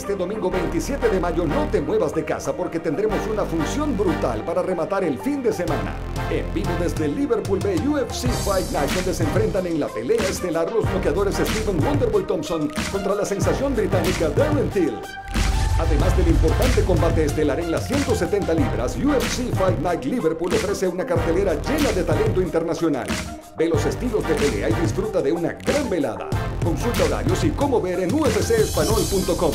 Este domingo 27 de mayo no te muevas de casa porque tendremos una función brutal para rematar el fin de semana. En vivo desde Liverpool Bay, UFC Fight Night, donde se enfrentan en la pelea estelar los bloqueadores Stephen Wonderboy Thompson contra la sensación británica Darren Till. Además del importante combate estelar en las 170 libras, UFC Fight Night Liverpool ofrece una cartelera llena de talento internacional. Ve los estilos de pelea y disfruta de una gran velada. Consulta horarios y cómo ver en ufcespanol.com.